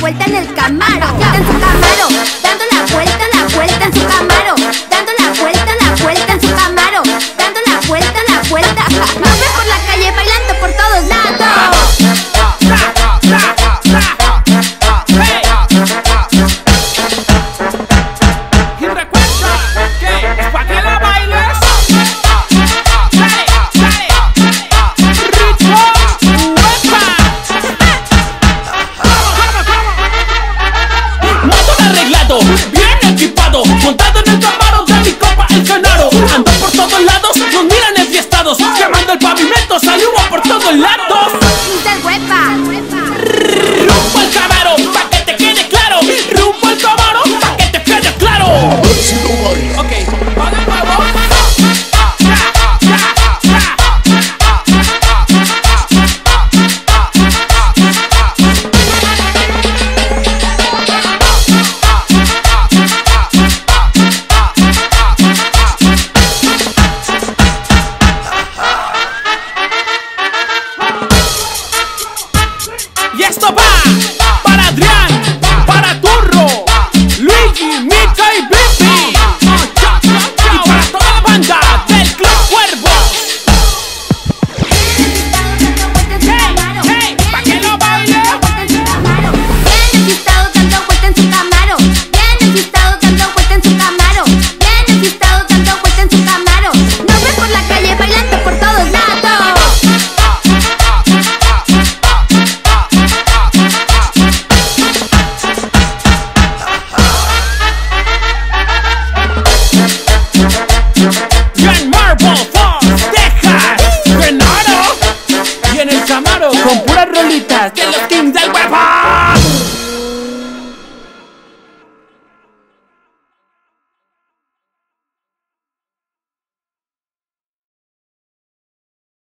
vuelta en el Camaro, en su Camaro, dando la vuelta en su Camaro, dando la vuelta en su Camaro, dando la vuelta, me voy por la calle bailando por todos lados. Y recuerda que es pa' que la bailes. Bien equipado, montado en el Camaro de mi compa el Camaro. Ando por todos lados, nos miran enfiestados, quemando el pavimento, saludo por todos lados. Kings del Wepa. Rumbo al Camaro, pa' que te quede claro. Rumbo al Camaro, pa' que te quede claro. Okay. Y esto va para Adrián, para Turro, Luigi, Mika y Bibi, y para toda la banda del Club Cuervo. Hey, hey, pa' que lo baile. Bien excitado dando vuelta en su Camaro, bien excitado dando vuelta en su Camaro, bien excitado dando vuelta en su Camaro. Nos ves por la calle bailando por todos lados. Con puras rolitas de los Kings del Wepa.